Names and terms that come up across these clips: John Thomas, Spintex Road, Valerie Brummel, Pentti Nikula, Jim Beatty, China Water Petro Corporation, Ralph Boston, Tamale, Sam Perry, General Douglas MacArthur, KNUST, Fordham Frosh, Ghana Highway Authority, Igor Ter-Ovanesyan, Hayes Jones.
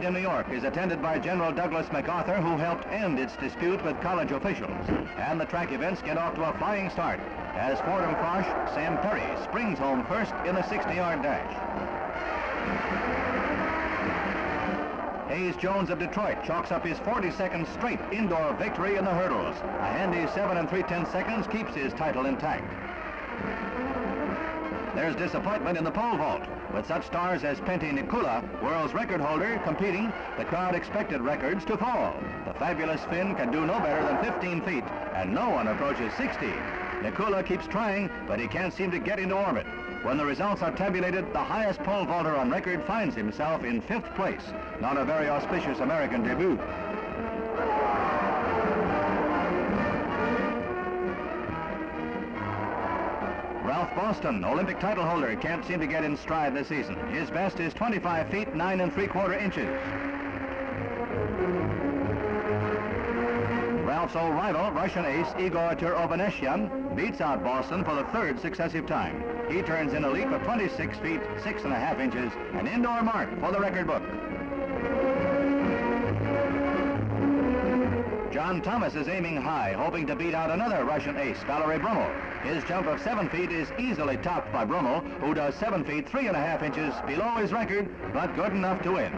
in New York is attended by General Douglas MacArthur, who helped end its dispute with college officials. And the track events get off to a flying start as Fordham Frosh, Sam Perry, springs home first in the 60-yard dash. Hayes Jones of Detroit chalks up his 42nd straight indoor victory in the hurdles. A handy 7 3/10 seconds keeps his title intact. There's disappointment in the pole vault. With such stars as Pentti Nikula, world's record holder, competing, the crowd expected records to fall. The fabulous Finn can do no better than 15 feet, and no one approaches 60. Nikula keeps trying, but he can't seem to get into orbit. When the results are tabulated, the highest pole vaulter on record finds himself in 5th place. Not a very auspicious American debut. Ralph Boston, Olympic title holder, can't seem to get in stride this season. His best is 25 feet, 9 3/4 inches. Ralph's old rival, Russian ace Igor Ter-Ovanesyan, beats out Boston for the third successive time. He turns in a leap of 26 feet, 6 1/2 inches, an indoor mark for the record book. John Thomas is aiming high, hoping to beat out another Russian ace, Valerie Brummel. His jump of 7 feet is easily topped by Brummel, who does 7 feet, 3 1/2 inches below his record, but good enough to win.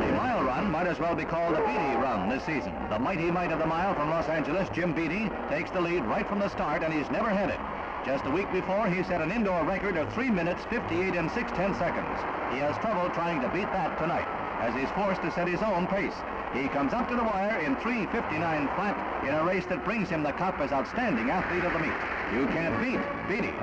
The mile run might as well be called the Beatty run this season. The mighty might of the mile from Los Angeles, Jim Beatty, takes the lead right from the start, and he's never had it. Just a week before, he set an indoor record of 3 minutes, 58 6/10 seconds. He has trouble trying to beat that tonight, as he's forced to set his own pace. He comes up to the wire in 3:59 flat in a race that brings him the cup as outstanding athlete of the meet. You can't beat Beatty.